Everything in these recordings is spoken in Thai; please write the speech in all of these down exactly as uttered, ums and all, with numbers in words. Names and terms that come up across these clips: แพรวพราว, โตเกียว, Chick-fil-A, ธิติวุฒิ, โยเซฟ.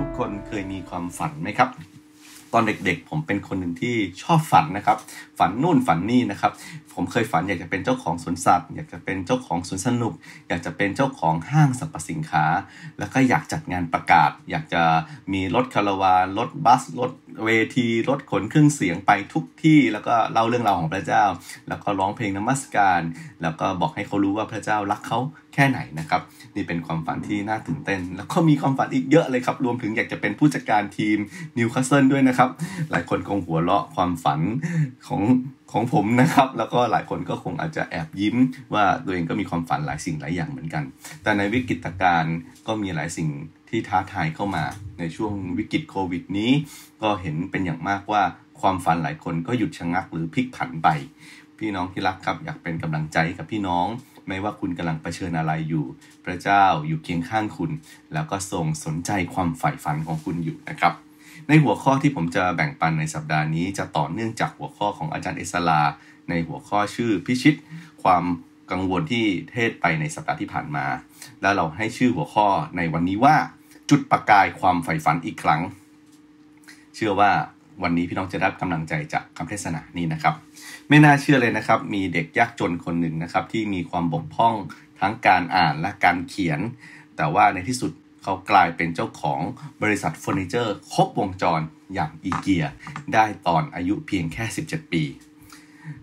ทุกคนเคยมีความฝันไหมครับตอนเด็กๆผมเป็นคนหนึ่งที่ชอบฝันนะครับฝันนู่นฝันนี่นะครับผมเคยฝันอยากจะเป็นเจ้าของสวนสัตว์อยากจะเป็นเจ้าของสวนสนุกอยากจะเป็นเจ้าของห้างสรรพสินค้าแล้วก็อยากจัดงานประกาศอยากจะมีรถคาราวานรถบัสรถเวทีรถขนเครื่องเสียงไปทุกที่แล้วก็เล่าเรื่องราวของพระเจ้าแล้วก็ร้องเพลงนมัสการแล้วก็บอกให้เขารู้ว่าพระเจ้ารักเขาแค่ไหนนะครับนี่เป็นความฝันที่น่าตื่นเต้นแล้วก็มีความฝันอีกเยอะเลยครับรวมถึงอยากจะเป็นผู้จัดการทีมนิวคาสเซิลด้วยนะครับหลายคนคงหัวเราะความฝันของของผมนะครับแล้วก็หลายคนก็คงอาจจะแอบยิ้มว่าตัวเองก็มีความฝันหลายสิ่งหลายอย่างเหมือนกันแต่ในวิกฤตการณ์ก็มีหลายสิ่งที่ท้าทายเข้ามาในช่วงวิกฤตโควิดนี้ก็เห็นเป็นอย่างมากว่าความฝันหลายคนก็หยุดชะงักหรือพลิกผันไปพี่น้องที่รักครับอยากเป็นกำลังใจกับพี่น้องไม่ว่าคุณกำลังเผชิญอะไรอยู่พระเจ้าอยู่เคียงข้างคุณแล้วก็ทรงสนใจความใฝ่ฝันของคุณอยู่นะครับในหัวข้อที่ผมจะแบ่งปันในสัปดาห์นี้จะต่อเนื่องจากหัวข้อของอาจารย์เอสลาในหัวข้อชื่อพิชิตความกังวลที่เทศไปในสัปดาห์ที่ผ่านมาแล้วเราให้ชื่อหัวข้อในวันนี้ว่าจุดประกายความใฝ่ฝันอีกครั้งเชื่อว่าวันนี้พี่น้องจะได้กำลังใจจากคำเทศนานี้นะครับไม่น่าเชื่อเลยนะครับมีเด็กยากจนคนหนึ่งนะครับที่มีความบกพร่องทั้งการอ่านและการเขียนแต่ว่าในที่สุดเขากลายเป็นเจ้าของบริษัทเฟอร์นิเจอร์ครบวงจรอย่างอีเกียได้ตอนอายุเพียงแค่สิบเจ็ดปี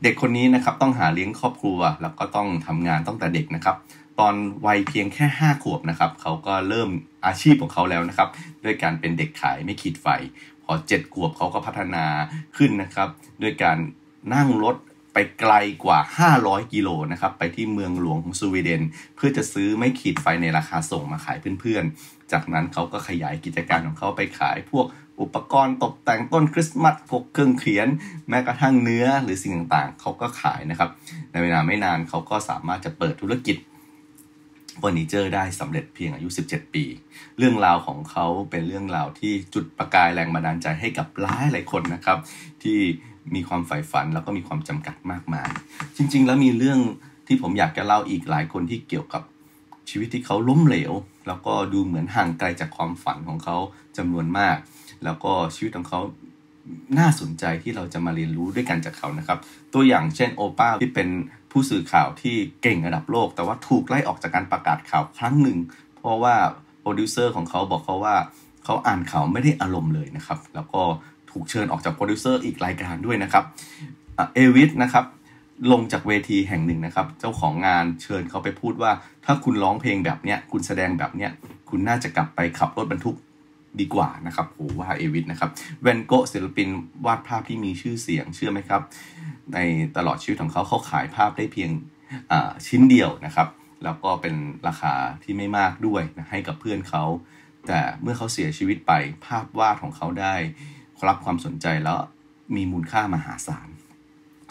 เด็กคนนี้นะครับต้องหาเลี้ยงครอบครัวแล้วก็ต้องทำงานตั้งแต่เด็กนะครับตอนวัยเพียงแค่ห้าขวบนะครับเขาก็เริ่มอาชีพของเขาแล้วนะครับด้วยการเป็นเด็กขายไม่ขีดไฟพอเจ็ดขวบเขาก็พัฒนาขึ้นนะครับด้วยการนั่งรถไปไกลกว่าห้าร้อยกิโลนะครับไปที่เมืองหลวงของสวีเดนเพื่อจะซื้อไม้ขีดไฟในราคาส่งมาขายเพื่อนๆจากนั้นเขาก็ขยายกิจการของเขาไปขายพวกอุปกรณ์ตกแต่งต้นคริสต์มาสพวกเครื่องเขียนแม้กระทั่งเนื้อหรือสิ่งต่างๆเขาก็ขายนะครับในเวลาไม่นานเขาก็สามารถจะเปิดธุรกิจเฟอร์นิเจอร์ได้สำเร็จเพียงอายุสิบเจ็ดปีเรื่องราวของเขาเป็นเรื่องราวที่จุดประกายแรงบันดาลใจให้กับหลายหลายคนนะครับที่มีความใฝ่ฝันแล้วก็มีความจำกัดมากมายจริงๆแล้วมีเรื่องที่ผมอยากจะเล่าอีกหลายคนที่เกี่ยวกับชีวิตที่เขาล้มเหลวแล้วก็ดูเหมือนห่างไกลจากความฝันของเขาจำนวนมากแล้วก็ชีวิตของเขาน่าสนใจที่เราจะมาเรียนรู้ด้วยกันจากเขานะครับตัวอย่างเช่นโอป้าที่เป็นผู้สื่อข่าวที่เก่งระดับโลกแต่ว่าถูกไล่ออกจากการประกาศข่าวครั้งหนึ่งเพราะว่าโปรดิวเซอร์ของเขาบอกเขาว่าเขาอ่านข่าวไม่ได้อารมณ์เลยนะครับแล้วก็ถูกเชิญออกจากโปรดิวเซอร์อีกรายการด้วยนะครับเอวิสนะครับลงจากเวทีแห่งหนึ่งนะครับเจ้าของงานเชิญเขาไปพูดว่าถ้าคุณร้องเพลงแบบเนี้ยคุณแสดงแบบเนี้ยคุณน่าจะกลับไปขับรถบรรทุกดีกว่านะครับโหว่าเอวิสนะครับแวนโกะศิลปินวาดภาพที่มีชื่อเสียงเชื่อไหมครับในตลอดชีวิตของเขาเขาขายภาพได้เพียงชิ้นเดียวนะครับแล้วก็เป็นราคาที่ไม่มากด้วยนะให้กับเพื่อนเขาแต่เมื่อเขาเสียชีวิตไปภาพวาดของเขาได้รับความสนใจแล้วมีมูลค่ามหาศาล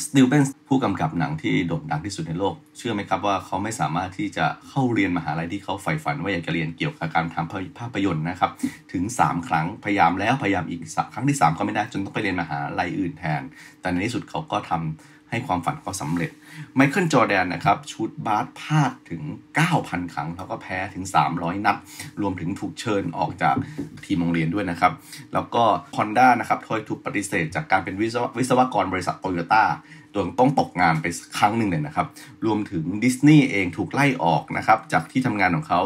สตีเวนส์ผู้กำกับหนังที่โด่งดังที่สุดในโลกเชื่อไหมครับว่าเขาไม่สามารถที่จะเข้าเรียนมหาลัยที่เขาใฝ่ฝันว่าอยากจะเรียนเกี่ยวกับการทำภาพยนตร์นะครับถึงสามครั้งพยายามแล้วพยายามอีกครั้งที่สามก็ไม่ได้จนต้องไปเรียนมหาลัยอื่นแทนแต่ในที่สุดเขาก็ทำให้ความฝันเขาสำเร็จไมเคิลจอร์แดนนะครับชุดบาสพลาดถึง เก้าพัน ครั้งแล้วก็แพ้ถึงสามร้อยนัดรวมถึงถูกเชิญออกจากทีมโรงเรียนด้วยนะครับแล้วก็ Honda นะครับถูกปฏิเสธจากการเป็นวิศวกรบริษัท Toyota จนต้องตกงานไปครั้งหนึ่งเลยนะครับรวมถึง Disney เองถูกไล่ออกนะครับจากที่ทำงานของเขา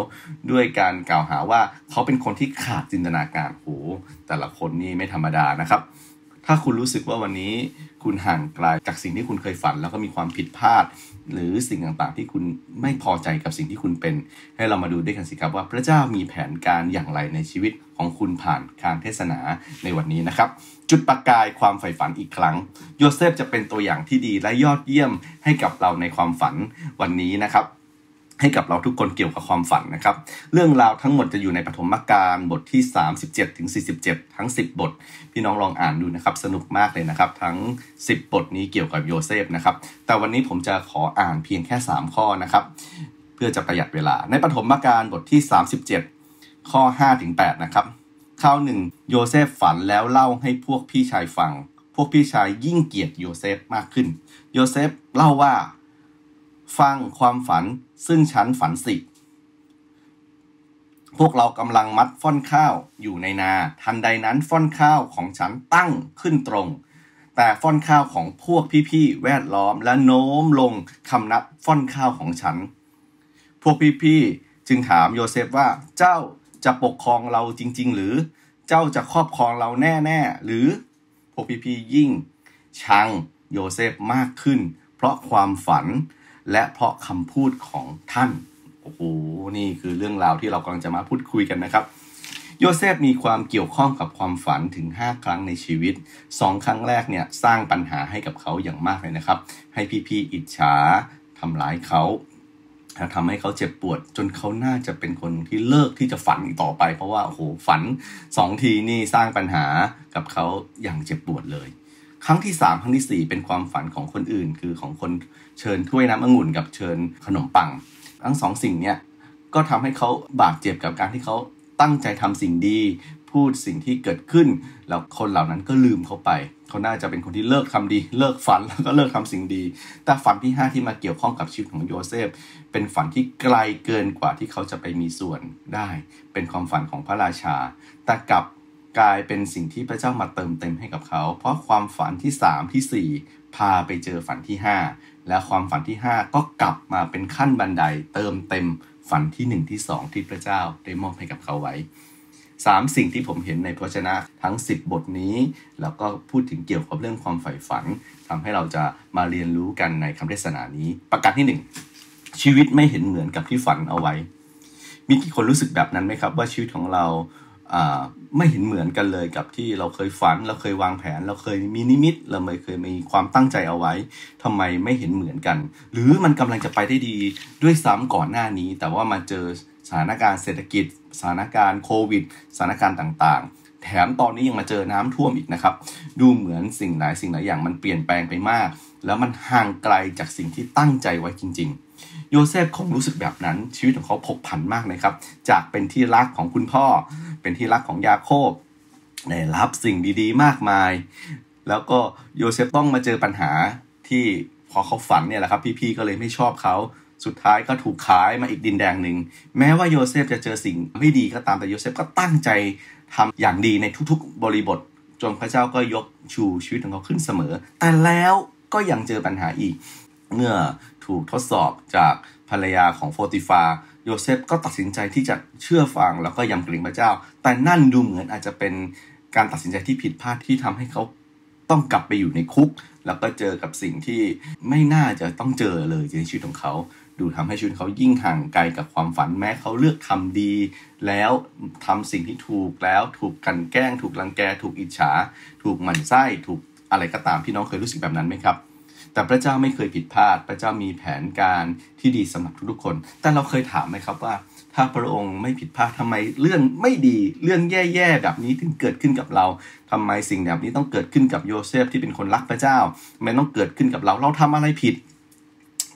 ด้วยการกล่าวหาว่าเขาเป็นคนที่ขาดจินตนาการโหแต่ละคนนี่ไม่ธรรมดานะครับถ้าคุณรู้สึกว่าวันนี้คุณห่างไกลจากสิ่งที่คุณเคยฝันแล้วก็มีความผิดพลาดหรือสิ่งต่างๆที่คุณไม่พอใจกับสิ่งที่คุณเป็นให้เรามาดูด้วยกันสิครับว่าพระเจ้ามีแผนการอย่างไรในชีวิตของคุณผ่านการเทศนาในวันนี้นะครับจุดประกายความใฝ่ฝันอีกครั้งโยเซฟจะเป็นตัวอย่างที่ดีและยอดเยี่ยมให้กับเราในความฝันวันนี้นะครับให้กับเราทุกคนเกี่ยวกับความฝันนะครับเรื่องราวทั้งหมดจะอยู่ในปฐมกาลบทที่สามสิบเจ็ดถึงสี่สิบเจ็ดทั้งสิบบทพี่น้องลองอ่านดูนะครับสนุกมากเลยนะครับทั้งสิบบทนี้เกี่ยวกับโยเซฟนะครับแต่วันนี้ผมจะขออ่านเพียงแค่สามข้อนะครับเพื่อจะประหยัดเวลาในปฐมกาลบทที่สามสิบเจ็ดข้อห้าถึงแปดนะครับคราวหนึ่งโยเซฟฝันแล้วเล่าให้พวกพี่ชายฟังพวกพี่ชายยิ่งเกลียดโยเซฟมากขึ้นโยเซฟเล่าว่าฟังความฝันซึ่งฉันฝันสิ พวกเรากำลังมัดฟ่อนข้าวอยู่ในนาทันใดนั้นฟ่อนข้าวของฉันตั้งขึ้นตรงแต่ฟ่อนข้าวของพวกพี่ๆแวดล้อมและโน้มลงคำนับฟ่อนข้าวของฉันพวกพี่ๆจึงถามโยเซฟว่าเจ้าจะปกครองเราจริงๆหรือเจ้าจะครอบครองเราแน่ๆหรือพวกพี่ๆยิ่งชังโยเซฟมากขึ้นเพราะความฝันและเพราะคำพูดของท่านโอ้โหนี่คือเรื่องราวที่เรากำลังจะมาพูดคุยกันนะครับโยเซฟมีความเกี่ยวข้องกับความฝันถึงห้าครั้งในชีวิตสองครั้งแรกเนี่ยสร้างปัญหาให้กับเขาอย่างมากเลยนะครับให้พี่ๆอิจฉาทำร้ายเขาทำให้เขาเจ็บปวดจนเขาน่าจะเป็นคนที่เลิกที่จะฝันอีกต่อไปเพราะว่าโอ้โหฝันสองทีนี่สร้างปัญหากับเขาอย่างเจ็บปวดเลยครั้งที่สามครั้งที่สี่เป็นความฝันของคนอื่นคือของคนเชิญถ้วยน้ำองุ่นกับเชิญขนมปังทั้งสองสิ่งเนี้ยก็ทำให้เขาบาดเจ็บกับการที่เขาตั้งใจทำสิ่งดีพูดสิ่งที่เกิดขึ้นแล้วคนเหล่านั้นก็ลืมเขาไปเขาน่าจะเป็นคนที่เลิกทำดีเลิกฝันแล้วก็เลิกทำสิ่งดีแต่ฝันที่ห้าที่มาเกี่ยวข้องกับชีวิตของโยเซฟเป็นฝันที่ไกลเกินกว่าที่เขาจะไปมีส่วนได้เป็นความฝันของพระราชาแต่กลับกลายเป็นสิ่งที่พระเจ้ามาเติมเต็มให้กับเขาเพราะความฝันที่สามที่สี่พาไปเจอฝันที่ห้าและความฝันที่ห้าก็กลับมาเป็นขั้นบันไดเติมเต็มฝันที่หนึ่งที่สองที่พระเจ้าได้มอบให้กับเขาไว้สามสิ่งที่ผมเห็นในพระวจนะทั้งสิบบทนี้แล้วก็พูดถึงเกี่ยวกับเรื่องความใฝ่ฝันทำให้เราจะมาเรียนรู้กันในคำเทศนานี้ประการที่หนึ่งชีวิตไม่เห็นเหมือนกับที่ฝันเอาไว้มีกี่คนรู้สึกแบบนั้นไหมครับว่าชีวิตของเราไม่เห็นเหมือนกันเลยกับที่เราเคยฝันเราเคยวางแผนเราเคยมีนิมิตเราเคยมีความตั้งใจเอาไว้ทำไมไม่เห็นเหมือนกันหรือมันกำลังจะไปได้ดีด้วยซ้ำก่อนหน้านี้แต่ว่ามาเจอสถานการณ์เศรษฐกิจสถานการณ์โควิดสถานการณ์ต่างๆแถมตอนนี้ยังมาเจอน้ำท่วมอีกนะครับดูเหมือนสิ่งหลายสิ่งหลายอย่างมันเปลี่ยนแปลงไปมากแล้วมันห่างไกลจากสิ่งที่ตั้งใจไว้จริงๆโยเซฟคงรู้สึกแบบนั้นชีวิตของเขาผกผันมากเลยครับจากเป็นที่รักของคุณพ่อเป็นที่รักของยาโคบได้รับสิ่งดีๆมากมายแล้วก็โยเซฟต้องมาเจอปัญหาที่พอเขาฝันเนี่ยแหละครับพี่ๆก็เลยไม่ชอบเขาสุดท้ายก็ถูกขายมาอีกดินแดงหนึ่งแม้ว่าโยเซฟจะเจอสิ่งไม่ดีก็ตามแต่โยเซฟก็ตั้งใจทำอย่างดีในทุกๆบริบทจนพระเจ้าก็ยกชูชีวิตของเขาขึ้นเสมอแต่แล้วก็ยังเจอปัญหาอีกเมื่อถูกทดสอบจากภรรยาของโฟติฟาโยเซฟก็ตัดสินใจที่จะเชื่อฟังแล้วก็ยำเกรงพระเจ้าแต่นั่นดูเหมือนอาจจะเป็นการตัดสินใจที่ผิดพลาดที่ทำให้เขาต้องกลับไปอยู่ในคุกแล้วก็เจอกับสิ่งที่ไม่น่าจะต้องเจอเลยในชีวิตของเขาดูทำให้ชีวิตเขายิ่งห่างไกลกับความฝันแม้เขาเลือกทำดีแล้วทำสิ่งที่ถูกแล้วถูกกันแกล้งถูกรังแกถูกอิจฉาถูกหมั่นไส้ถูกอะไรก็ตามพี่น้องเคยรู้สึกแบบนั้นไหมครับแต่พระเจ้าไม่เคยผิดพลาดพระเจ้ามีแผนการที่ดีสำหรับทุกๆคนแต่เราเคยถามไหมครับว่าถ้าพระองค์ไม่ผิดพลาดทำไมเรื่องไม่ดีเรื่องแย่ๆแบบนี้ถึงเกิดขึ้นกับเราทำไมสิ่งแบบนี้ต้องเกิดขึ้นกับโยเซฟที่เป็นคนรักพระเจ้ามันต้องเกิดขึ้นกับเราเราทำอะไรผิด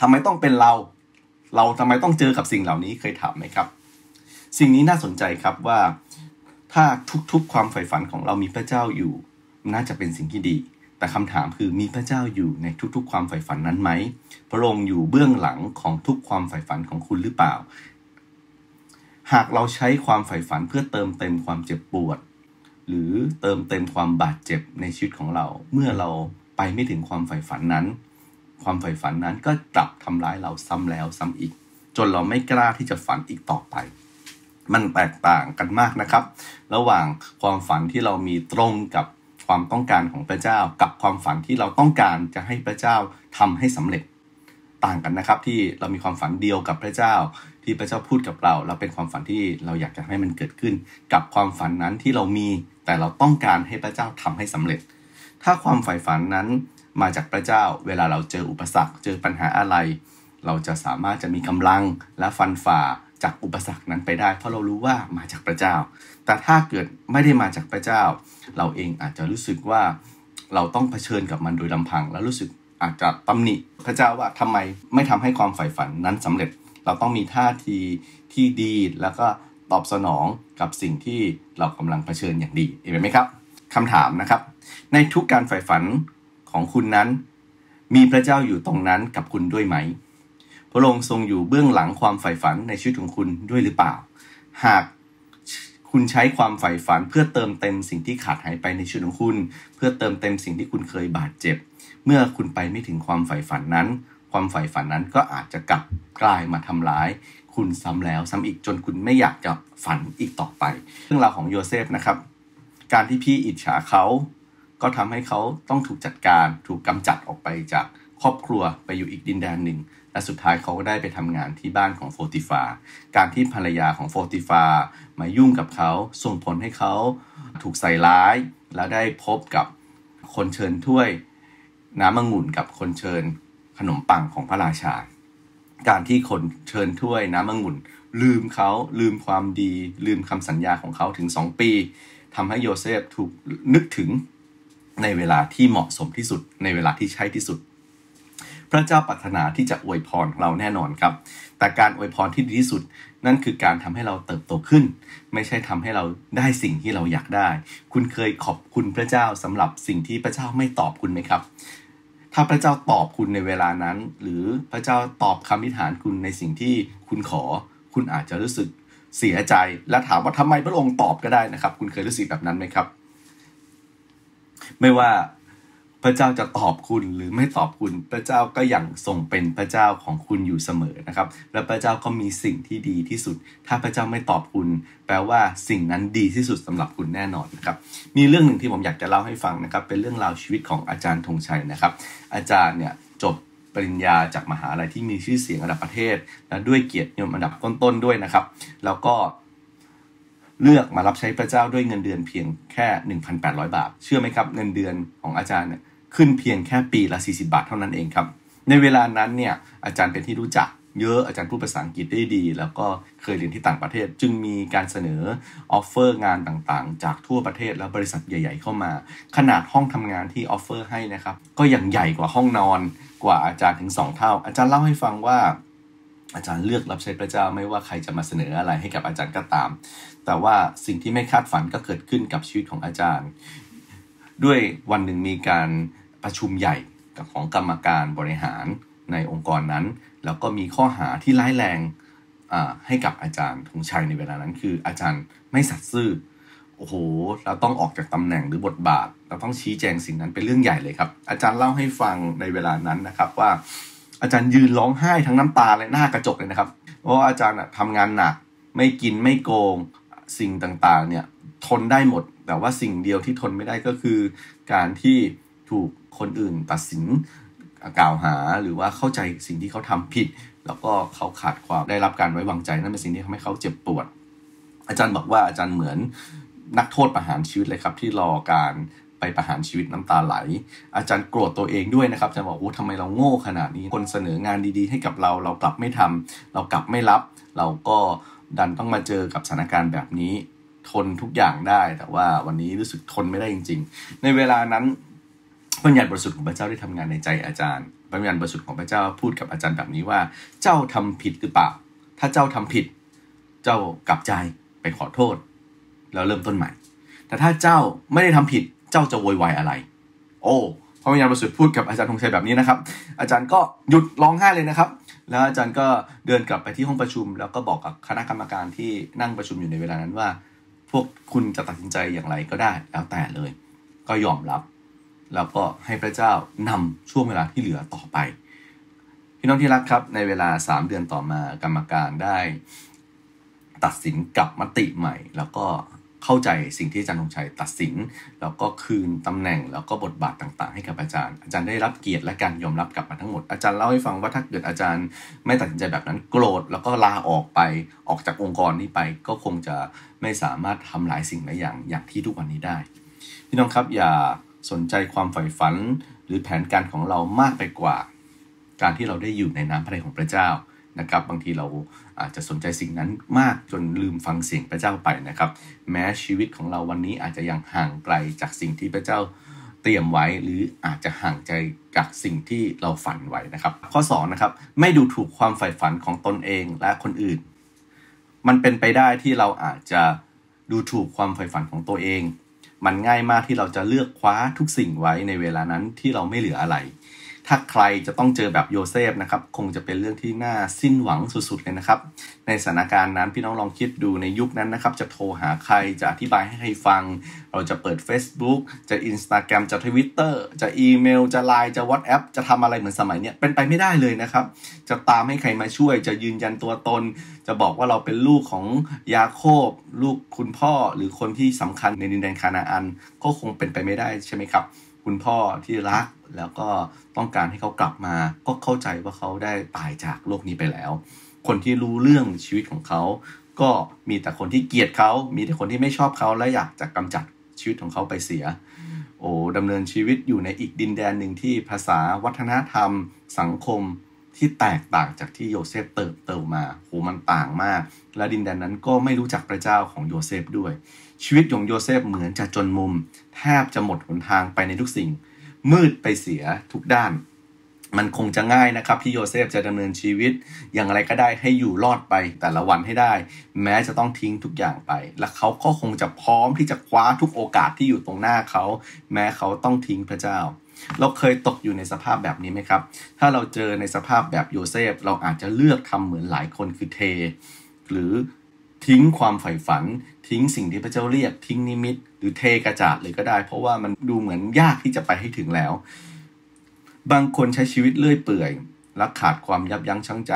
ทำไมต้องเป็นเราเราทำไมต้องเจอกับสิ่งเหล่านี้เคยถามไหมครับสิ่งนี้น่าสนใจครับว่าถ้าทุกๆความใฝ่ฝันของเรามีพระเจ้าอยู่น่าจะเป็นสิ่งที่ดีแต่คำถามคือมีพระเจ้าอยู่ในทุกๆความใฝ่ฝันนั้นไหมพระองค์อยู่เบื้องหลังของทุกความใฝ่ฝันของคุณหรือเปล่าหากเราใช้ความใฝ่ฝันเพื่อเติมเต็มความเจ็บปวดหรือเติมเต็มความบาดเจ็บในชีวิตของเราเมื่อเราไปไม่ถึงความใฝ่ฝันนั้นความใฝ่ฝันนั้นก็กลับทำร้ายเราซ้ำแล้วซ้ำอีกจนเราไม่กล้าที่จะฝันอีกต่อไปมันแตกต่างกันมากนะครับระหว่างความฝันที่เรามีตรงกับความต้องการของพระเจ้ากับความฝันที่เราต้องการจะให้พระเจ้าทำให้สำเร็จต่างกันนะครับที่เรามีความฝันเดียวกับพระเจ้าที่พระเจ้าพูดกับเราเราเป็นความฝันที่เราอยากจะให้มันเกิดขึ้นกับความฝันนั้นที่เรามีแต่เราต้องการให้พระเจ้าทำให้สำเร็จถ้าความใฝ่ฝันนั้นมาจากพระเจ้าเวลาเราเจออุปสรรคเจอปัญหาอะไรเราจะสามารถจะมีกำลังและฟันฝ่าจากอุปสรรคนั้นไปได้เพราะเรารู้ว่ามาจากพระเจ้าแต่ถ้าเกิดไม่ได้มาจากพระเจ้าเราเองอาจจะรู้สึกว่าเราต้องเผชิญกับมันโดยลำพังและรู้สึกอาจจะตำหนิพระเจ้าว่าทำไมไม่ทำให้ความใฝ่ฝันนั้นสำเร็จเราต้องมีท่าทีที่ดีแล้วก็ตอบสนองกับสิ่งที่เรากำลังเผชิญอย่างดีเห็นไหมครับคำถามนะครับในทุกการใฝ่ฝันของคุณนั้นมีพระเจ้าอยู่ตรงนั้นกับคุณด้วยไหมพระองค์ทรงอยู่เบื้องหลังความใฝ่ฝันในชีวิตของคุณด้วยหรือเปล่าหาก คุณใช้ความใฝ่ฝันเพื่อเติมเต็มสิ่งที่ขาดหายไปในชีวิตของคุณเพื่อเติมเต็มสิ่งที่คุณเคยบาดเจ็บเมื่อคุณไปไม่ถึงความใฝ่ฝันนั้นความใฝ่ฝันนั้นก็อาจจะกลับกลายมาทำร้ายคุณซ้ำแล้วซ้ำอีกจนคุณไม่อยากจะฝันอีกต่อไปเรื่องราวของโยเซฟนะครับการที่พี่อิจฉาเขาก็ทำให้เขาต้องถูกจัดการถูกกำจัดออกไปจากครอบครัวไปอยู่อีกดินแดนหนึ่งและสุดท้ายเขาก็ได้ไปทำงานที่บ้านของโฟติฟาการที่ภรรยาของโฟติฟามายุ่งกับเขาส่งผลให้เขาถูกใส่ร้ายและได้พบกับคนเชิญถ้วยน้ำองุ่นกับคนเชิญขนมปังของพระราชาการที่คนเชิญถ้วยน้ำองุ่นลืมเขาลืมความดีลืมคำสัญญาของเขาถึงสองปีทำให้โยเซฟถูกนึกถึงในเวลาที่เหมาะสมที่สุดในเวลาที่ใช่ที่สุดพระเจ้าปรารถนาที่จะอวยพรเราแน่นอนครับแต่การอวยพรที่ดีที่สุดนั่นคือการทำให้เราเติบโตขึ้นไม่ใช่ทำให้เราได้สิ่งที่เราอยากได้คุณเคยขอบคุณพระเจ้าสำหรับสิ่งที่พระเจ้าไม่ตอบคุณไหมครับถ้าพระเจ้าตอบคุณในเวลานั้นหรือพระเจ้าตอบคำอธิษฐานคุณในสิ่งที่คุณขอคุณอาจจะรู้สึกเสียใจและถามว่าทำไมพระองค์ตอบก็ได้นะครับคุณเคยรู้สึกแบบนั้นไหมครับไม่ว่าพระเจ้าจะตอบคุณหรือไม่ตอบคุณพระเจ้าก็ยังทรงเป็นพระเจ้าของคุณอยู่เสมอนะครับและพระเจ้าก็มีสิ่งที่ดีที่สุดถ้าพระเจ้าไม่ตอบคุณแปลว่าสิ่งนั้นดีที่สุดสำหรับคุณแน่นอนนะครับมีเรื่องหนึ่งที่ผมอยากจะเล่าให้ฟังนะครับเป็นเรื่องราวชีวิตของอาจารย์ธงชัยนะครับอาจารย์เนี่ยจบปริญญาจากมหาลัยที่มีชื่อเสียงระดับประเทศและด้วยเกียรตินิยมอันดับต้นๆด้วยนะครับแล้วก็เลือกมารับใช้พระเจ้าด้วยเงินเดือนเพียงแค่ หนึ่งพันแปดร้อย บาทเชื่อไหมครับเงินเดือนของอาจารย์เนี่ยขึ้นเพียงแค่ปีละสี่สิบบาทเท่านั้นเองครับในเวลานั้นเนี่ยอาจารย์เป็นที่รู้จักเยอะอาจารย์พูดภาษาอังกฤษได้ดีแล้วก็เคยเรียนที่ต่างประเทศจึงมีการเสนอออฟเฟอร์งานต่างๆจากทั่วประเทศและบริษัทใหญ่ๆเข้ามาขนาดห้องทำงานที่ออฟเฟอร์ให้นะครับก็ยังใหญ่กว่าห้องนอนกว่าอาจารย์ถึงสองเท่าอาจารย์เล่าให้ฟังว่าอาจารย์เลือกรับใช้พระเจ้าไม่ว่าใครจะมาเสนออะไรให้กับอาจารย์ก็ตามแต่ว่าสิ่งที่ไม่คาดฝันก็เกิดขึ้นกับชีวิตของอาจารย์ด้วยวันหนึ่งมีการประชุมใหญ่กับของกรรมการบริหารในองค์กรนั้นแล้วก็มีข้อหาที่ร้ายแรงให้กับอาจารย์ธงชัยในเวลานั้นคืออาจารย์ไม่สัตย์ซื่อโอ้โหเราต้องออกจากตำแหน่งหรือบทบาทเราต้องชี้แจงสิ่งนั้นเป็นเรื่องใหญ่เลยครับอาจารย์เล่าให้ฟังในเวลานั้นนะครับว่าอาจารย์ยืนร้องไห้ทั้งน้ำตาและหน้ากระจกเลยนะครับเพราะอาจารย์ทำงานหนักไม่กินไม่โกงสิ่งต่างๆเนี่ยทนได้หมดแต่ว่าสิ่งเดียวที่ทนไม่ได้ก็คือการที่ถูกคนอื่นตัดสินกล่าวหาหรือว่าเข้าใจสิ่งที่เขาทำผิดแล้วก็เขาขาดความได้รับการไว้วางใจนั่นเป็นสิ่งที่ทำให้เขาเจ็บปวดอาจารย์บอกว่าอาจารย์เหมือนนักโทษประหารชีวิตเลยครับที่รอการไปประหารชีวิตน้ำตาไหลอาจารย์โกรธตัวเองด้วยนะครับอาจารย์บอกว่าทำไมเราโง่ขนาดนี้คนเสนองานดีๆให้กับเราเรากลับไม่ทำเรากลับไม่รับเราก็ดันต้องมาเจอกับสถานการณ์แบบนี้ทนทุกอย่างได้แต่ว่าวันนี้รู้สึกทนไม่ได้จริงๆในเวลานั้นพระวิญญาณบริสุทธิ์ของพระเจ้าได้ทำงานในใจอาจารย์พระวิญญาณบริสุทธิ์ของพระเจ้าพูดกับอาจารย์แบบนี้ว่าเจ้าทำผิดหรือเปล่าถ้าเจ้าทำผิดเจ้ากลับใจไปขอโทษแล้วเริ่มต้นใหม่แต่ถ้าเจ้าไม่ได้ทำผิดเจ้าจะโวยวายอะไรโอ้พระวิญญาณบริสุทธิ์พูดกับอาจารย์ธงชัยแบบนี้นะครับอาจารย์ก็หยุดร้องไห้เลยนะครับแล้วอาจารย์ก็เดินกลับไปที่ห้องประชุมแล้วก็บอกกับคณะกรรมการที่นั่งประชุมอยู่ในเวลานั้นว่าพวกคุณจะตัดสินใจอย่างไรก็ได้แล้วแต่เลยก็ยอมรับแล้วก็ให้พระเจ้านำช่วงเวลาที่เหลือต่อไปพี่น้องที่รักครับในเวลาสามเดือนต่อมากรรมการได้ตัดสินกับมติใหม่แล้วก็เข้าใจสิ่งที่อาจารย์ธงชัยตัดสินแล้วก็คืนตำแหน่งแล้วก็บทบาทต่างๆให้กับอาจารย์อาจารย์ได้รับเกียรติและการยอมรับกลับมาทั้งหมดอาจารย์เล่าให้ฟังว่าถ้าเกิดอาจารย์ไม่ตัดสินใจแบบนั้นโกรธแล้วก็ลาออกไปออกจากองค์กรนี้ไปก็คงจะไม่สามารถทำหลายสิ่งหลายอย่างอย่างที่ทุกวันนี้ได้พี่น้องครับอย่าสนใจความใฝ่ฝันหรือแผนการของเรามากไปกว่าการที่เราได้อยู่ในน้ำพระทัยของพระเจ้านะครับบางทีเราอาจจะสนใจสิ่งนั้นมากจนลืมฟังเสียงพระเจ้าไปนะครับแม้ชีวิตของเราวันนี้อาจจะยังห่างไกลจากสิ่งที่พระเจ้าเตรียมไว้หรืออาจจะห่างใจจากสิ่งที่เราฝันไว้นะครับข้อสองนะครับไม่ดูถูกความใฝ่ฝันของตนเองและคนอื่นมันเป็นไปได้ที่เราอาจจะดูถูกความใฝ่ฝันของตัวเองมันง่ายมากที่เราจะเลือกคว้าทุกสิ่งไว้ในเวลานั้นที่เราไม่เหลืออะไร ถ้าใครจะต้องเจอแบบโยเซฟนะครับคงจะเป็นเรื่องที่น่าสิ้นหวังสุดๆเลยนะครับในสถานการณ์นั้นพี่น้องลองคิดดูในยุคนั้นนะครับจะโทรหาใครจะอธิบายให้ใครฟังเราจะเปิด Facebook จะ Instagram จะ Twitter จะอีเมลจะ ไลน์ จะ WhatsApp จะทำอะไรเหมือนสมัยเนี้ยเป็นไปไม่ได้เลยนะครับจะตามให้ใครมาช่วยจะยืนยันตัวตนจะบอกว่าเราเป็นลูกของยาโคบลูกคุณพ่อหรือคนที่สำคัญในดินแดนคานาอันก็คงเป็นไปไม่ได้ใช่ไหมครับคุณพ่อที่รักแล้วก็ต้องการให้เขากลับมาก็เข้าใจว่าเขาได้ตายจากโลกนี้ไปแล้วคนที่รู้เรื่องชีวิตของเขาก็มีแต่คนที่เกลียดเขามีแต่คนที่ไม่ชอบเขาและอยากจะกำจัดชีวิตของเขาไปเสียโอ้ดำเนินชีวิตอยู่ในอีกดินแดนหนึ่งที่ภาษาวัฒนธรรมสังคมที่แตกต่างจากที่โยเซฟเติบโตมาโหมันต่างมากและดินแดนนั้นก็ไม่รู้จักพระเจ้าของโยเซฟด้วยชีวิตของโยเซฟเหมือนจะจนมุมแทบจะหมดหนทางไปในทุกสิ่งมืดไปเสียทุกด้านมันคงจะง่ายนะครับที่โยเซฟจะดำเนินชีวิตอย่างไรก็ได้ให้อยู่รอดไปแต่ละวันให้ได้แม้จะต้องทิ้งทุกอย่างไปและเขาก็คงจะพร้อมที่จะคว้าทุกโอกาสที่อยู่ตรงหน้าเขาแม้เขาต้องทิ้งพระเจ้าเราเคยตกอยู่ในสภาพแบบนี้ไหมครับถ้าเราเจอในสภาพแบบโยเซฟเราอาจจะเลือกทำเหมือนหลายคนคือเทหรือทิ้งความใฝ่ฝันทิ้งสิ่งที่พระเจ้าเรียกทิ้งนิมิตหรือเทกระจาดเลยก็ได้เพราะว่ามันดูเหมือนยากที่จะไปให้ถึงแล้วบางคนใช้ชีวิตเลื่อยเปื่อยและขาดความยับยั้งชั่งใจ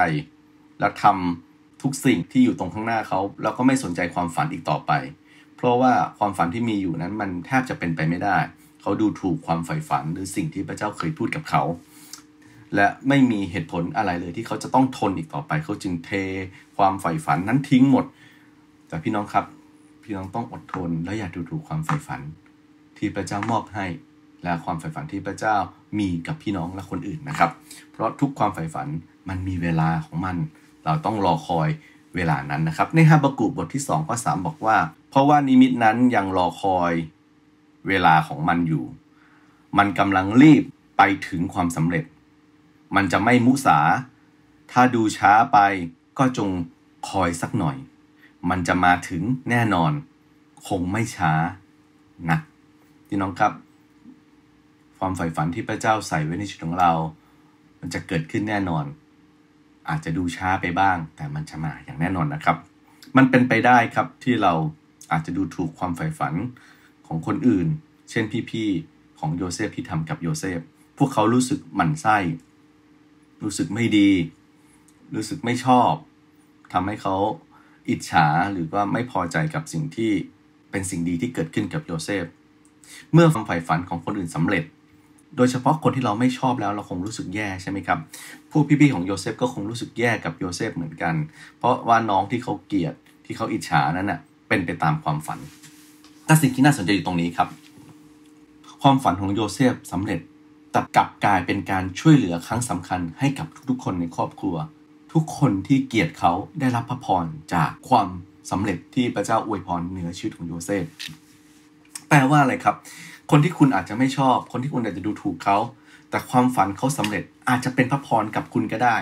และทำทุกสิ่งที่อยู่ตรงข้างหน้าเขาแล้วก็ไม่สนใจความฝันอีกต่อไปเพราะว่าความฝันที่มีอยู่นั้นมันแทบจะเป็นไปไม่ได้เขาดูถูกความใฝ่ฝันหรือสิ่งที่พระเจ้าเคยพูดกับเขาและไม่มีเหตุผลอะไรเลยที่เขาจะต้องทนอีกต่อไปเขาจึงเทความใฝ่ฝันนั้นทิ้งหมดแต่พี่น้องครับพี่น้องต้องอดทนและอย่าดูถูกความใฝ่ฝันที่พระเจ้ามอบให้และความใฝ่ฝันที่พระเจ้ามีกับพี่น้องและคนอื่นนะครับเพราะทุกความใฝ่ฝันมันมีเวลาของมันเราต้องรอคอยเวลานั้นนะครับในฮาบักกุบทที่สองข้อสามบอกว่าเพราะว่านิมิตนั้นยังรอคอยเวลาของมันอยู่มันกำลังรีบไปถึงความสำเร็จมันจะไม่มุสาถ้าดูช้าไปก็จงคอยสักหน่อยมันจะมาถึงแน่นอนคงไม่ช้านะพี่น้องครับความใฝ่ฝันที่พระเจ้าใส่ไว้ในชีวิตของเรามันจะเกิดขึ้นแน่นอนอาจจะดูช้าไปบ้างแต่มันจะมาอย่างแน่นอนนะครับมันเป็นไปได้ครับที่เราอาจจะดูถูกความใฝ่ฝันของคนอื่นเช่นพี่ๆของโยเซฟที่ทำกับโยเซฟพวกเขารู้สึกหมั่นไส้รู้สึกไม่ดีรู้สึกไม่ชอบทำให้เขาอิจฉาหรือว่าไม่พอใจกับสิ่งที่เป็นสิ่งดีที่เกิดขึ้นกับโยเซฟเมื่อความใฝ่ฝันของคนอื่นสำเร็จโดยเฉพาะคนที่เราไม่ชอบแล้วเราคงรู้สึกแย่ใช่ไหมครับพวกพี่ๆของโยเซฟก็คงรู้สึกแย่กับโยเซฟเหมือนกันเพราะว่าน้องที่เขาเกลียดที่เขาอิจฉานั้นน่ะเป็นไปตามความฝันแต่สิ่งที่น่าสนใจอยู่ตรงนี้ครับความฝันของโยเซฟสำเร็จแต่กลับกลายเป็นการช่วยเหลือครั้งสำคัญให้กับทุกๆคนในครอบครัวทุกคนที่เกลียดเขาได้รับพระพรจากความสำเร็จที่พระเจ้าอวยพรเหนือชีวิตของโยเซฟแปลว่าอะไรครับคนที่คุณอาจจะไม่ชอบคนที่คุณอาจจะดูถูกเขาแต่ความฝันเขาสำเร็จอาจจะเป็นพระพรกับคุณก็ได้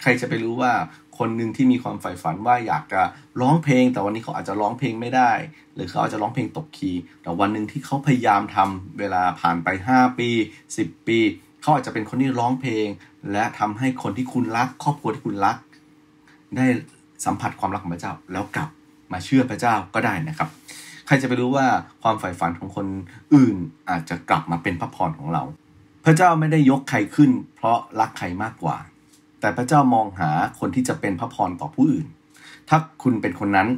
ใครจะไปรู้ว่าคนหนึ่งที่มีความใฝ่ฝันว่าอยากจะร้องเพลงแต่วันนี้เขาอาจจะร้องเพลงไม่ได้หรือเขาอาจจะร้องเพลงตกคีย์แต่วันหนึ่งที่เขาพยายามทำเวลาผ่านไปห้าปีสิบปีเขาอาจจะเป็นคนที่ร้องเพลงและทำให้คนที่คุณรักครอบครัวที่คุณรักได้สัมผัสความรักของพระเจ้าแล้วกลับมาเชื่อพระเจ้าก็ได้นะครับใครจะไปรู้ว่าความใฝ่ฝันของคนอื่นอาจจะกลับมาเป็นพระพรของเราพระเจ้าไม่ได้ยกใครขึ้นเพราะรักใครมากกว่าแต่พระเจ้ามองหาคนที่จะเป็นพระพรต่อผู้อื่นถ้าคุณเป็นคนนั้น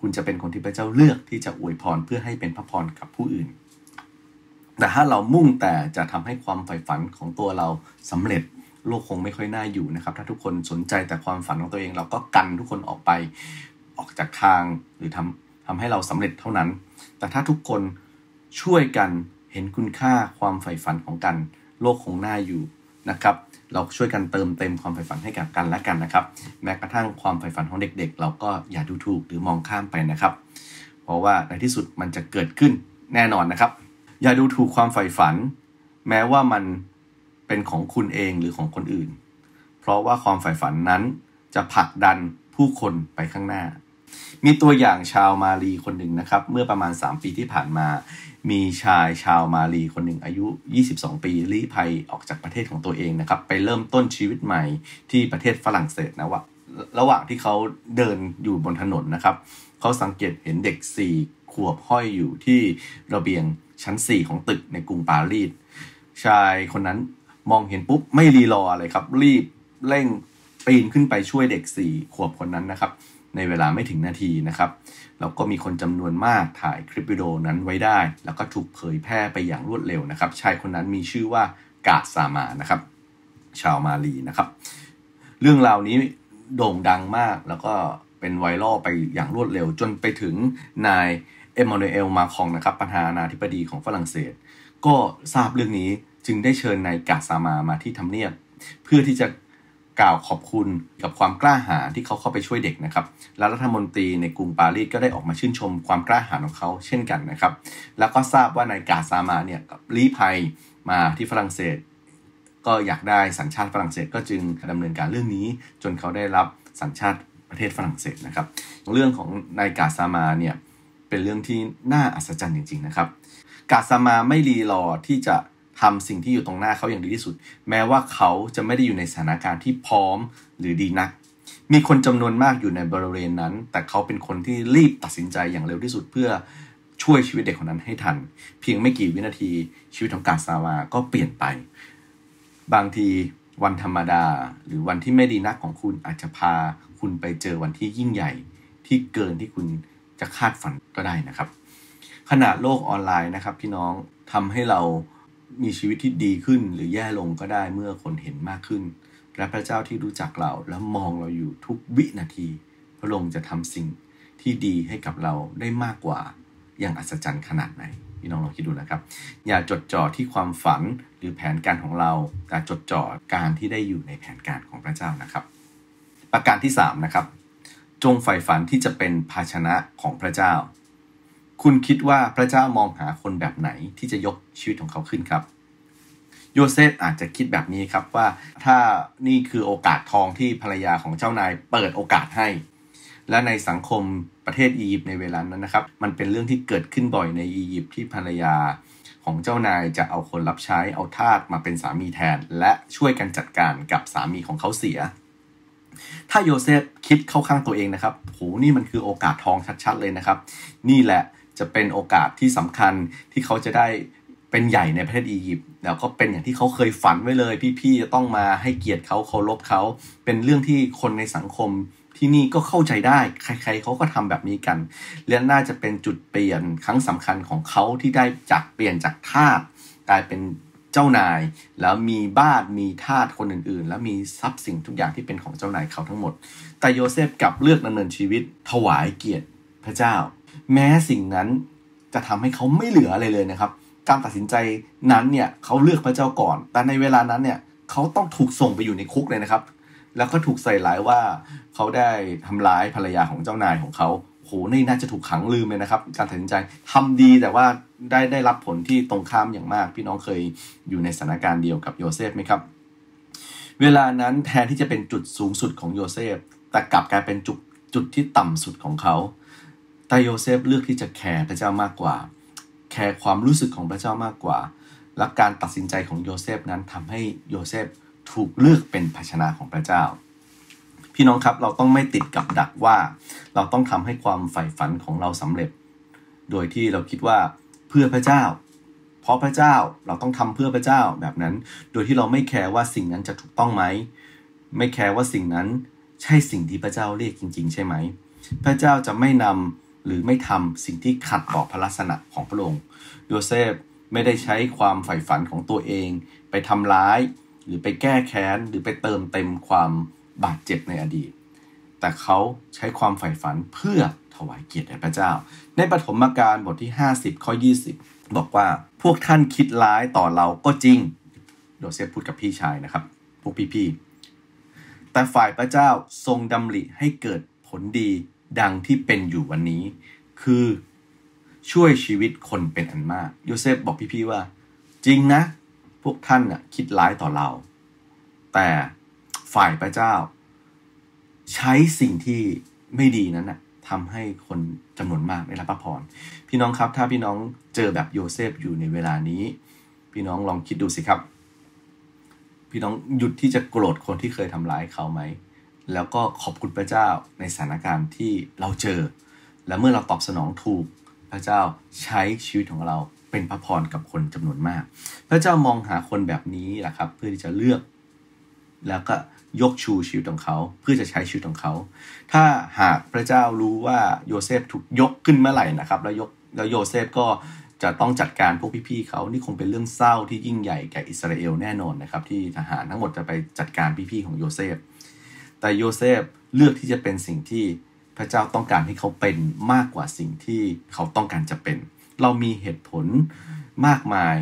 คุณจะเป็นคนที่พระเจ้าเลือกที่จะอวยพรเพื่อให้เป็นพระพรกับผู้อื่นแต่ถ้าเรามุ่งแต่จะทำให้ความใฝ่ฝันของตัวเราสำเร็จโลกคงไม่ค่อยน่าอยู่นะครับถ้าทุกคนสนใจแต่ความฝันของตัวเองเราก็กันทุกคนออกไปออกจากทางหรือทำทำให้เราสำเร็จเท่านั้นแต่ถ้าทุกคนช่วยกันเห็นคุณค่าความใฝ่ฝันของกันโลกคงน่าอยู่นะครับเราช่วยกันเติมเต็มความใฝ่ฝันให้กับกันและกันนะครับแม้กระทั่งความใฝ่ฝันของเด็กๆเราก็อย่าดูถูกหรือมองข้ามไปนะครับเพราะว่าในที่สุดมันจะเกิดขึ้นแน่นอนนะครับอย่าดูถูกความใฝ่ฝันแม้ว่ามันเป็นของคุณเองหรือของคนอื่นเพราะว่าความใฝ่ฝันนั้นจะผลักดันผู้คนไปข้างหน้า มีตัวอย่างชาวมาลีคนหนึ่งนะครับเมื่อประมาณสามปีที่ผ่านมามีชายชาวมาลีคนหนึ่งอายุยี่สิบสองปีลี้ภัยออกจากประเทศของตัวเองนะครับไปเริ่มต้นชีวิตใหม่ที่ประเทศฝรั่งเศสนะว่าระหว่างที่เขาเดินอยู่บนถนนนะครับเขาสังเกตเห็นเด็กสี่ขวบห้อยอยู่ที่ระเบียงชั้นสี่ของตึกในกรุงปารีสชายคนนั้นมองเห็นปุ๊บไม่รีรออะไรครับรีบเร่งปีนขึ้นไปช่วยเด็กสี่ขวบคนนั้นนะครับในเวลาไม่ถึงนาทีนะครับแล้วก็มีคนจำนวนมากถ่ายคลิปวิดีโอนั้นไว้ได้แล้วก็ถูกเผยแพร่ไปอย่างรวดเร็วนะครับชายคนนั้นมีชื่อว่ากาดซามานะครับชาวมาลีนะครับเรื่องราวนี้โด่งดังมากแล้วก็เป็นไวรัลไปอย่างรวดเร็วจนไปถึงนายเอ็มมานูเอลมาคองนะครับประธานาธิบดีของฝรั่งเศสก็ทราบเรื่องนี้จึงได้เชิญนายกาดซามามาที่ทำเนียบเพื่อที่จะกล่าวขอบคุณกับความกล้าหาญที่เขาเข้าไปช่วยเด็กนะครับและรัฐมนตรีในกรุงปารีสก็ได้ออกมาชื่นชมความกล้าหาญของเขาเช่นกันนะครับแล้วก็ทราบว่านายกาดซามาเนี่ยกับลี้ภัยมาที่ฝรั่งเศสก็อยากได้สัญชาติฝรั่งเศสก็จึงดำเนินการเรื่องนี้จนเขาได้รับสัญชาติประเทศฝรั่งเศสนะครับเรื่องของนายกาดซามาเนี่ยเป็นเรื่องที่น่าอัศจรรย์จริงๆนะครับกาดซามาไม่รีรอที่จะทำสิ่งที่อยู่ตรงหน้าเขาอย่างดีที่สุดแม้ว่าเขาจะไม่ได้อยู่ในสถานการณ์ที่พร้อมหรือดีนักมีคนจำนวนมากอยู่ในบริเวณนั้นแต่เขาเป็นคนที่รีบตัดสินใจอย่างเร็วที่สุดเพื่อช่วยชีวิตเด็กคนนั้นให้ทันเพียงไม่กี่วินาทีชีวิตของกาดซามาก็เปลี่ยนไปบางทีวันธรรมดาหรือวันที่ไม่ดีนักของคุณอาจจะพาคุณไปเจอวันที่ยิ่งใหญ่ที่เกินที่คุณจะคาดฝันก็ได้นะครับขนาดโลกออนไลน์นะครับพี่น้องทำให้เรามีชีวิตที่ดีขึ้นหรือแย่ลงก็ได้เมื่อคนเห็นมากขึ้นและพระเจ้าที่รู้จักเราและมองเราอยู่ทุกวินาทีพระองค์จะทำสิ่งที่ดีให้กับเราได้มากกว่าอย่างอัศจรรย์ขนาดไหนพี่น้องลองคิดดูนะครับอย่าจดจ่อที่ความฝันหรือแผนการของเราแต่จดจ่อการที่ได้อยู่ในแผนการของพระเจ้านะครับประการที่สามนะครับจงใฝ่ฝันที่จะเป็นภาชนะของพระเจ้าคุณคิดว่าพระเจ้ามองหาคนแบบไหนที่จะยกชีวิตของเขาขึ้นครับโยเซฟอาจจะคิดแบบนี้ครับว่าถ้านี่คือโอกาสทองที่ภรรยาของเจ้านายเปิดโอกาสให้และในสังคมประเทศอียิปต์ในเวลานั้นนะครับมันเป็นเรื่องที่เกิดขึ้นบ่อยในอียิปต์ที่ภรรยาของเจ้านายจะเอาคนรับใช้เอาทาสมาเป็นสามีแทนและช่วยกันจัดการกับสามีของเขาเสียถ้าโยเซฟคิดเข้าข้างตัวเองนะครับโหนี่มันคือโอกาสทองชัดๆเลยนะครับนี่แหละจะเป็นโอกาสที่สำคัญที่เขาจะได้เป็นใหญ่ในประเทศอียิปต์แล้วก็เป็นอย่างที่เขาเคยฝันไว้เลยพี่ๆจะต้องมาให้เกียรติเขาเคารพเขาเป็นเรื่องที่คนในสังคมที่นี่ก็เข้าใจได้ใครๆเขาก็ทำแบบนี้กันและน่าจะเป็นจุดเปลี่ยนครั้งสำคัญของเขาที่ได้จากเปลี่ยนจากทาสกลายเป็นเจ้านายแล้วมีบ้านมีทาสคนอื่นๆแล้วมีทรัพย์สินทุกอย่างที่เป็นของเจ้านายเขาทั้งหมดแต่โยเซฟกลับเลือกดำเนินชีวิตถวายเกียรติพระเจ้าแม้สิ่งนั้นจะทำให้เขาไม่เหลืออะไรเลยนะครับการตัดสินใจนั้นเนี่ยเขาเลือกพระเจ้าก่อนแต่ในเวลานั้นเนี่ยเขาต้องถูกส่งไปอยู่ในคุกเลยนะครับแล้วก็ถูกใส่ร้ายว่าเขาได้ทำร้ายภรรยาของเจ้านายของเขาโหนี่น่าจะถูกขังลืมเลยนะครับการตัดสินใจทำดีแต่ว่าได้ได้รับผลที่ตรงข้ามอย่างมากพี่น้องเคยอยู่ในสถานการณ์เดียวกับโยเซฟไหมครับเวลานั้นแทนที่จะเป็นจุดสูงสุดของโยเซฟแต่กลับกลายเป็นจุดจุดที่ต่ำสุดของเขาแต่โยเซฟเลือกที่จะแคร์พระเจ้ามากกว่าแคร์ความรู้สึกของพระเจ้ามากกว่าและการตัดสินใจของโยเซฟนั้นทำให้โยเซฟถูกเลือกเป็นภาชนะของพระเจ้าพี่น้องครับเราต้องไม่ติดกับดักว่าเราต้องทำให้ความใฝ่ฝันของเราสำเร็จโดยที่เราคิดว่าเพื่อพระเจ้าเพราะพระเจ้าเราต้องทำเพื่อพระเจ้าแบบนั้นโดยที่เราไม่แคร์ว่าสิ่งนั้นจะถูกต้องไหมไม่แคร์ว่าสิ่งนั้นใช่สิ่งที่พระเจ้าเรียกจริงๆใช่ไหมพระเจ้าจะไม่นำหรือไม่ทำสิ่งที่ขัดต่อพระลักษณะของพระองค์โยเซฟไม่ได้ใช้ความใฝ่ฝันของตัวเองไปทำร้ายหรือไปแก้แค้นหรือไปเติมเต็มความบาดเจ็บในอดีตแต่เขาใช้ความใฝ่ฝันเพื่อถวายเกียรติแด่พระเจ้าในปฐมกาลบทที่ห้าสิบข้อยี่สิบบอกว่าพวกท่านคิดร้ายต่อเราก็จริงโยเซฟพูดกับพี่ชายนะครับพวกพี่ๆแต่ฝ่ายพระเจ้าทรงดำริให้เกิดผลดีดังที่เป็นอยู่วันนี้คือช่วยชีวิตคนเป็นอันมากโยเซฟบอกพี่ๆว่าจริงนะพวกท่านน่ะคิดร้ายต่อเราแต่ฝ่ายพระเจ้าใช้สิ่งที่ไม่ดีนั้นน่ะ ทำให้คนจำนวนมากได้รับพระพรพี่น้องครับถ้าพี่น้องเจอแบบโยเซฟอยู่ในเวลานี้พี่น้องลองคิดดูสิครับพี่น้องหยุดที่จะโกรธคนที่เคยทำร้ายเขาไหมแล้วก็ขอบคุณพระเจ้าในสถานการณ์ที่เราเจอและเมื่อเราตอบสนองถูกพระเจ้าใช้ชีวิตของเราเป็นพระพรกับคนจำนวนมากพระเจ้ามองหาคนแบบนี้แหละครับเพื่อที่จะเลือกแล้วก็ยกชูชีวิตของเขาเพื่อจะใช้ชีวิตของเขาถ้าหากพระเจ้ารู้ว่าโยเซฟถูกยกขึ้นเมื่อไหร่นะครับแล้วยกแล้วโยเซฟก็จะต้องจัดการพวกพี่ๆเขานี่คงเป็นเรื่องเศร้าที่ยิ่งใหญ่แก่อิสราเอลแน่นอนนะครับที่ทหารทั้งหมดจะไปจัดการพี่ๆของโยเซฟแต่โยเซฟเลือกที่จะเป็นสิ่งที่พระเจ้าต้องการให้เขาเป็นมากกว่าสิ่งที่เขาต้องการจะเป็นเรามีเหตุผลมากมาย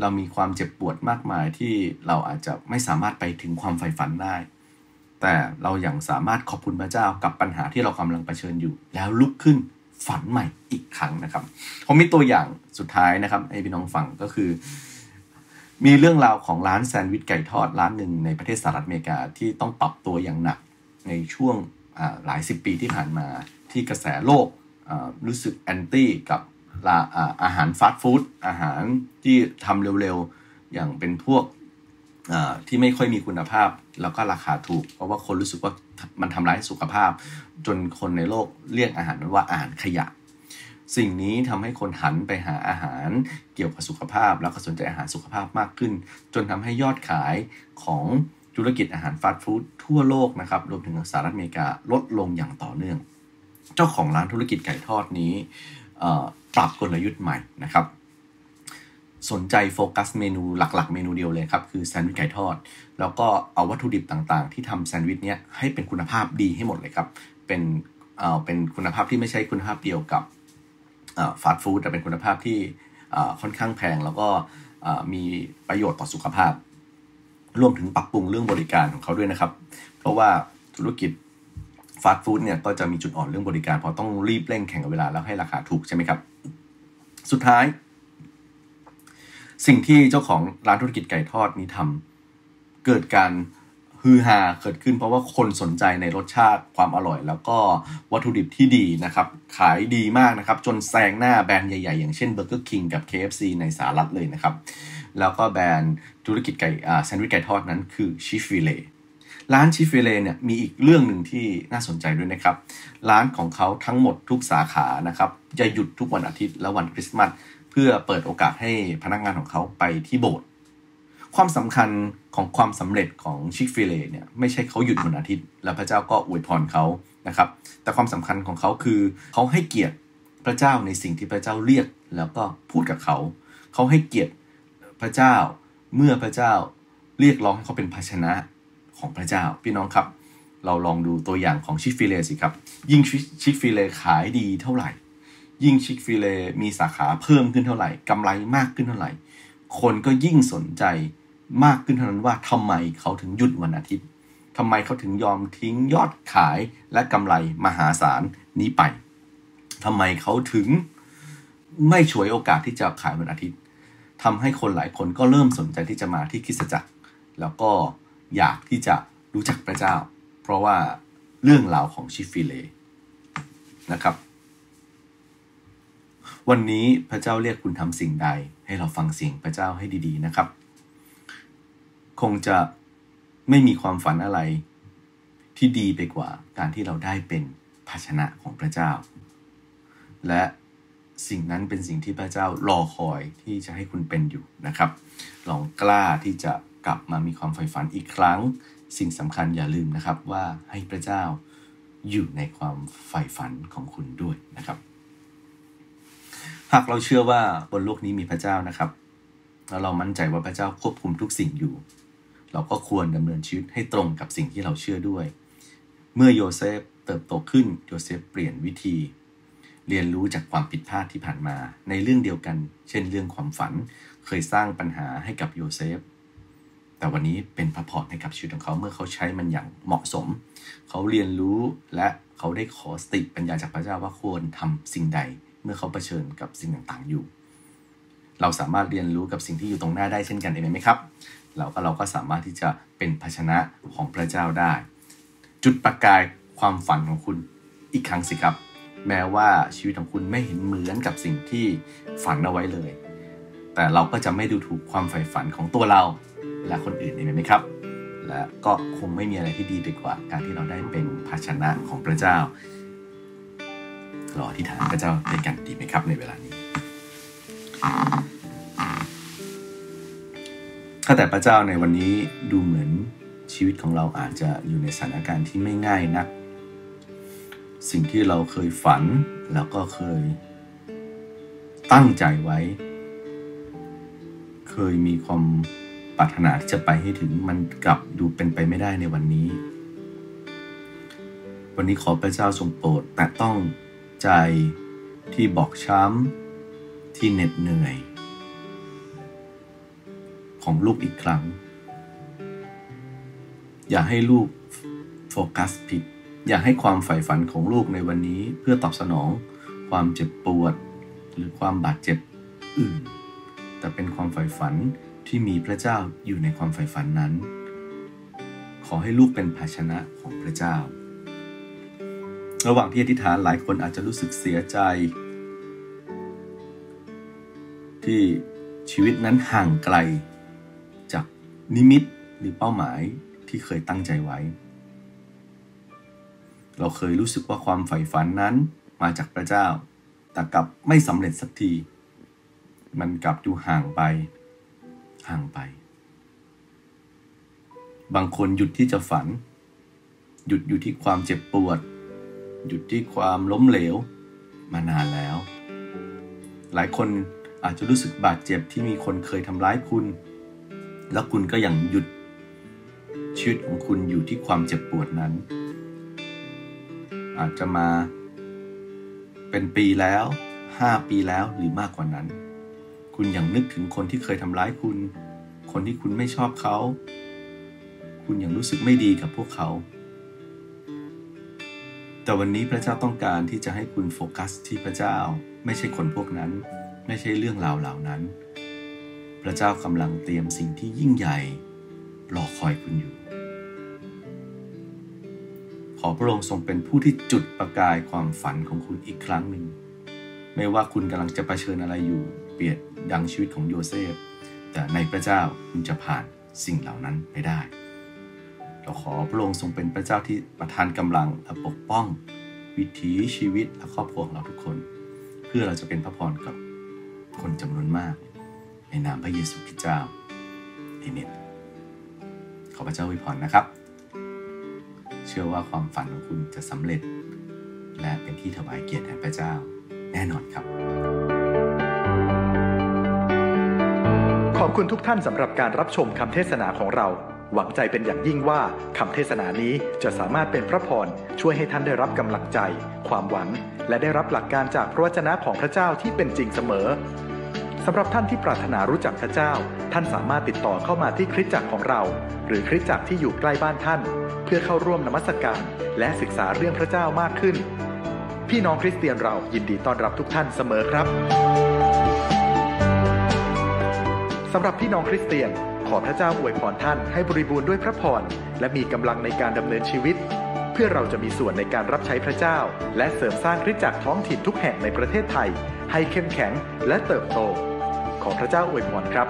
เรามีความเจ็บปวดมากมายที่เราอาจจะไม่สามารถไปถึงความใฝ่ฝันได้แต่เรายังสามารถขอบคุณพระเจ้ากับปัญหาที่เรากำลังเผชิญอยู่แล้วลุกขึ้นฝันใหม่อีกครั้งนะครับผมมีตัวอย่างสุดท้ายนะครับให้พี่น้องฟังก็คือมีเรื่องราวของร้านแซนด์วิชไก่ทอดร้านหนึ่งในประเทศสหรัฐอเมริกาที่ต้องปรับตัวอย่างหนักในช่วงหลายสิบปีที่ผ่านมาที่กระแสโลกรู้สึกแอนตี้กับอาหารฟาสต์ฟู้ดอาหารที่ทำเร็วๆอย่างเป็นพวกที่ไม่ค่อยมีคุณภาพแล้วก็ราคาถูกเพราะว่าคนรู้สึกว่ามันทำร้ายสุขภาพจนคนในโลกเรียกอาหารนั้นว่าอาหารขยะสิ่งนี้ทำให้คนหันไปหาอาหารเกี่ยวกับสุขภาพแล้วก็สนใจอาหารสุขภาพมากขึ้นจนทำให้ยอดขายของธุรกิจอาหารฟาสต์ฟู้ดทั่วโลกนะครับรวมถึงสหรัฐอเมริกาลดลงอย่างต่อเนื่องเจ้าของร้านธุรกิจไก่ทอดนี้ปรับกลยุทธ์ใหม่นะครับสนใจโฟกัสเมนูหลักๆเมนูเดียวเลยครับคือแซนด์วิชไก่ทอดแล้วก็เอาวัตถุดิบต่างๆที่ทำแซนด์วิชเนี้ยให้เป็นคุณภาพดีให้หมดเลยครับเป็นเอ่อเป็นคุณภาพที่ไม่ใช่คุณภาพเดียวกับเอ่อฟาสต์ฟู้ดแต่เป็นคุณภาพที่เอ่อค่อนข้างแพงแล้วก็เอ่อมีประโยชน์ต่อสุขภาพรวมถึงปรับปรุงเรื่องบริการของเขาด้วยนะครับเพราะว่าธุรกิจฟาสต์ฟู้ดเนี่ยก็จะมีจุดอ่อนเรื่องบริการเพราะต้องรีบเร่งแข่งกับเวลาแล้วให้ราคาถูกใช่ไหมครับสุดท้ายสิ่งที่เจ้าของร้านธุรกิจไก่ทอดนี้ทำเกิดการฮือฮาเกิดขึ้นเพราะว่าคนสนใจในรสชาติความอร่อยแล้วก็วัตถุดิบที่ดีนะครับขายดีมากนะครับจนแซงหน้าแบรนด์ใหญ่ๆอย่างเช่น Burger King กับ เค เอฟ ซี ในสหรัฐเลยนะครับแล้วก็แบรนด์ธุรกิจไก่แซนด์วิชไก่ทอดนั้นคือ Chick-fil-A ร้าน Chick-fil-A เนี่ยมีอีกเรื่องหนึ่งที่น่าสนใจด้วยนะครับร้านของเขาทั้งหมดทุกสาขานะครับจะหยุดทุกวันอาทิตย์และวันคริสต์มาสเพื่อเปิดโอกาสให้พนักงานของเขาไปที่โบสถ์ความสำคัญของความสำเร็จของชิคฟิเลเนี่ยไม่ใช่เขาหยุดวันอาทิตย์แล้วพระเจ้าก็อวยพรเขานะครับแต่ความสำคัญของเขาคือเขาให้เกียรติพระเจ้าในสิ่งที่พระเจ้าเรียกแล้วก็พูดกับเขาเขาให้เกียรติพระเจ้าเมื่อพระเจ้าเรียกร้องให้เขาเป็นภาชนะของพระเจ้าพี่น้องครับเราลองดูตัวอย่างของชิคฟิเลสิครับยิ่งชิคฟิเลขายดีเท่าไหร่ยิ่งชิคฟิเลมีสาขาเพิ่มขึ้นเท่าไหร่กำไรมากขึ้นเท่าไหร่คนก็ยิ่งสนใจมากขึ้นเท่านั้นว่าทำไมเขาถึงหยุดวันอาทิตย์ทำไมเขาถึงยอมทิ้งยอดขายและกำไรมหาศาลนี้ไปทำไมเขาถึงไม่ฉวยโอกาสที่จะขายวันอาทิตย์ทำให้คนหลายคนก็เริ่มสนใจที่จะมาที่คริสตจักรแล้วก็อยากที่จะรู้จักพระเจ้าเพราะว่าเรื่องราวของชิคฟิเลนะครับวันนี้พระเจ้าเรียกคุณทำสิ่งใดให้เราฟังเสียงพระเจ้าให้ดีๆนะครับคงจะไม่มีความฝันอะไรที่ดีไปกว่าการที่เราได้เป็นภาชนะของพระเจ้าและสิ่งนั้นเป็นสิ่งที่พระเจ้ารอคอยที่จะให้คุณเป็นอยู่นะครับลองกล้าที่จะกลับมามีความใฝ่ฝันอีกครั้งสิ่งสำคัญอย่าลืมนะครับว่าให้พระเจ้าอยู่ในความใฝ่ฝันของคุณด้วยนะครับหากเราเชื่อว่าบนโลกนี้มีพระเจ้านะครับแล้วเรามั่นใจว่าพระเจ้าควบคุมทุกสิ่งอยู่เราก็ควรดำเนินชีวิตให้ตรงกับสิ่งที่เราเชื่อด้วยเมื่อโยเซฟเติบโตขึ้นโยเซฟเปลี่ยนวิธีเรียนรู้จากความผิดพลาดที่ผ่านมาในเรื่องเดียวกันเช่นเรื่องความฝันเคยสร้างปัญหาให้กับโยเซฟแต่วันนี้เป็นพระพรให้กับชีวิตของเขาเมื่อเขาใช้มันอย่างเหมาะสมเขาเรียนรู้และเขาได้ขอสติปัญญาจากพระเจ้าว่าควรทำสิ่งใดเมื่อเขาเผชิญกับสิ่งต่างๆอยู่เราสามารถเรียนรู้กับสิ่งที่อยู่ตรงหน้าได้เช่นกันเองไหมครับเราก็เราก็สามารถที่จะเป็นภาชนะของพระเจ้าได้จุดประกายความฝันของคุณ อีกครั้งสิครับแม้ว่าชีวิตของคุณไม่เห็นเหมือนกับสิ่งที่ฝันเอาไว้เลยแต่เราก็จะไม่ดูถูกความใฝ่ฝันของตัวเราและคนอื่นเลยไหมครับและก็คงไม่มีอะไรที่ดีไปกว่าการที่เราได้เป็นภาชนะของพระเจ้าเราอธิษฐานพระเจ้าด้วยกันดีไหมครับในเวลานี้ข้าแต่พระเจ้าในวันนี้ดูเหมือนชีวิตของเราอาจจะอยู่ในสถานการณ์ที่ไม่ง่ายนักสิ่งที่เราเคยฝันแล้วก็เคยตั้งใจไว้เคยมีความปรารถนาที่จะไปให้ถึงมันกลับดูเป็นไปไม่ได้ในวันนี้วันนี้ขอพระเจ้าทรงโปรดแต่ต้องใจที่บอบช้ำที่เหน็ดเหนื่อยของลูกอีกครั้งอย่าให้ลูกโฟกัสผิดอย่าให้ความใฝ่ฝันของลูกในวันนี้เพื่อตอบสนองความเจ็บปวดหรือความบาดเจ็บอื่นแต่เป็นความใฝ่ฝันที่มีพระเจ้าอยู่ในความใฝ่ฝันนั้นขอให้ลูกเป็นภาชนะของพระเจ้าระหว่างที่อธิษฐานหลายคนอาจจะรู้สึกเสียใจที่ชีวิตนั้นห่างไกลจากนิมิตหรือเป้าหมายที่เคยตั้งใจไว้เราเคยรู้สึกว่าความใฝ่ฝันนั้นมาจากพระเจ้าแต่กลับไม่สำเร็จสักทีมันกลับดูห่างไปห่างไปบางคนหยุดที่จะฝันหยุดอยู่ที่ความเจ็บปวดหยุดที่ความล้มเหลวมานานแล้วหลายคนอาจจะรู้สึกบาดเจ็บที่มีคนเคยทำร้ายคุณแล้วคุณก็ยังหยุดชีวิตของคุณอยู่ที่ความเจ็บปวดนั้นอาจจะมาเป็นปีแล้วห้าปีแล้วหรือมากกว่านั้นคุณยังนึกถึงคนที่เคยทำร้ายคุณคนที่คุณไม่ชอบเขาคุณยังรู้สึกไม่ดีกับพวกเขาแต่วันนี้พระเจ้าต้องการที่จะให้คุณโฟกัสที่พระเจ้าไม่ใช่คนพวกนั้นไม่ใช่เรื่องราวเหล่านั้นพระเจ้ากำลังเตรียมสิ่งที่ยิ่งใหญ่รอคอยคุณอยู่ขอพระองค์ทรงเป็นผู้ที่จุดประกายความฝันของคุณอีกครั้งหนึ่งไม่ว่าคุณกำลังจะเผชิญอะไรอยู่เปรียบดังชีวิตของโยเซฟแต่ในพระเจ้าคุณจะผ่านสิ่งเหล่านั้นไปได้เราขอพระองค์ทรงเป็นพระเจ้าที่ประทานกำลังและปกป้องวิถีชีวิตและครอบครัวของเราทุกคนเพื่อเราจะเป็นพระพรกับคนจำนวนมากในนามพระเยซูคริสต์เจ้าเอเมนขอพระเจ้าอวยพรนะครับเชื่อว่าความฝันของคุณจะสำเร็จและเป็นที่ถวายเกียรติแด่พระเจ้าแน่นอนครับขอบคุณทุกท่านสำหรับการรับชมคำเทศนาของเราหวังใจเป็นอย่างยิ่งว่าคำเทศนานี้จะสามารถเป็นพระพรช่วยให้ท่านได้รับกำลังใจความหวังและได้รับหลักการจากพระวจนะของพระเจ้าที่เป็นจริงเสมอสำหรับท่านที่ปรารถนารู้จักพระเจ้าท่านสามารถติดต่อเข้ามาที่คริสตจักรของเราหรือคริสตจักรที่อยู่ใกล้บ้านท่านเพื่อเข้าร่วมนมัสการและศึกษาเรื่องพระเจ้ามากขึ้นพี่น้องคริสเตียนเรายินดีต้อนรับทุกท่านเสมอครับสำหรับพี่น้องคริสเตียนขอพระเจ้าอวยพรท่านให้บริบูรณ์ด้วยพระพรและมีกำลังในการดำเนินชีวิตเพื่อเราจะมีส่วนในการรับใช้พระเจ้าและเสริมสร้างคริสตจักรท้องถิ่นทุกแห่งในประเทศไทยให้เข้มแข็งและเติบโตขอพระเจ้าอวยพรครับ